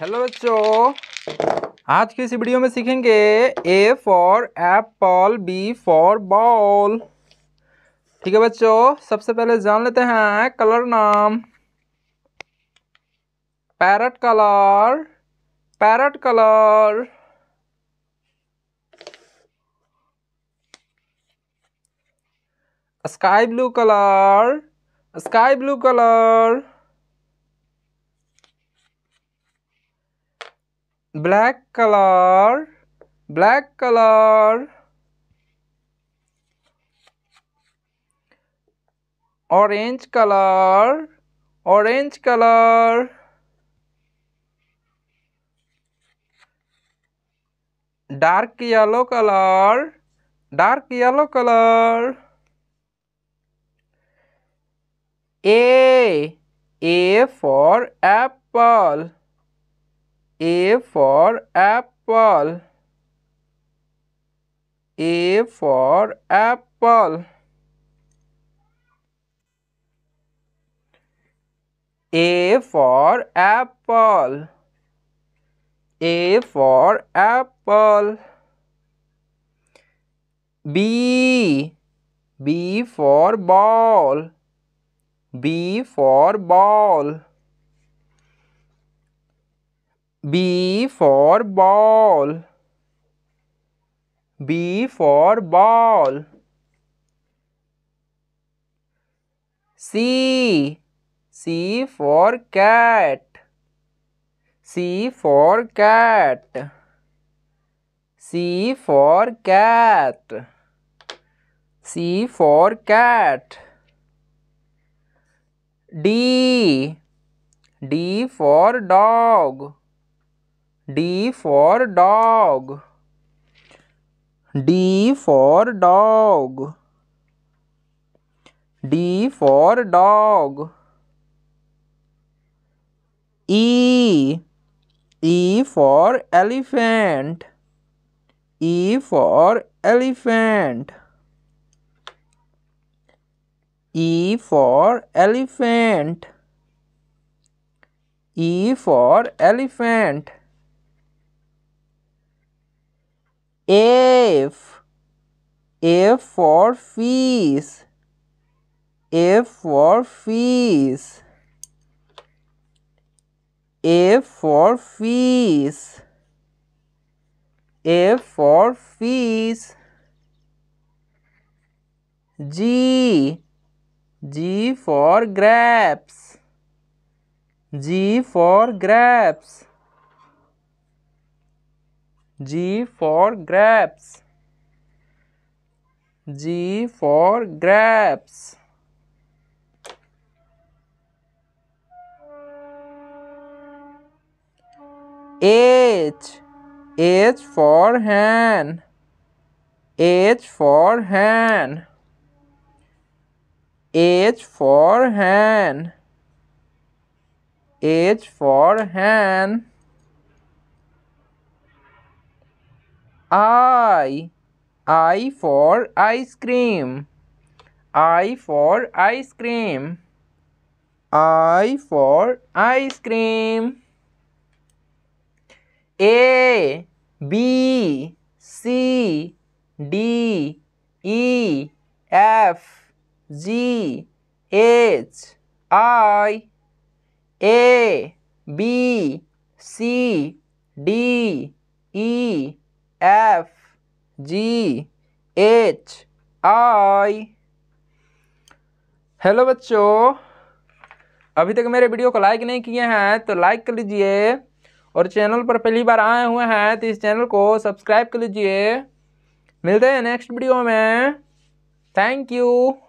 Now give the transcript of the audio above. Hello बच्चों, आज के इस वीडियो में सीखेंगे A for apple, B for ball. ठीक है बच्चों, सबसे पहले जान लेते हैं कलर नाम। Parrot colour, parrot colour. Sky blue colour, sky blue colour. Black colour, black colour. Orange colour, orange colour. Dark yellow colour, dark yellow colour. A for apple, A for apple, A for apple। A for apple, A for apple। B, B for ball, B for ball। B for ball, B for ball। C, C for cat, C for cat, C for cat, C for cat। D, D for dog, D for dog, D for dog, D for dog। E, E for elephant, E for elephant, E for elephant, E for elephant। F for fish, F for fish, F for fish, F for fish। G, G for grapes, G for grapes, G for grapes, G for grapes। H, H for hand, H for hand, H for hand, H for hand। I for ice cream, I for ice cream, I for ice cream। A, B, C, D, E, F, G, H, I। A, B, C, D, E, F, G, H, I। Hello बच्चों, अभी तक मेरे video को like नहीं किए हैं तो like कर लीजिए, और चैनल पर पहली बार आए हुए हैं तो इस चैनल को सब्सक्राइब कर लीजिए। मिलते हैं नेक्स्ट वीडियो में। Thank you.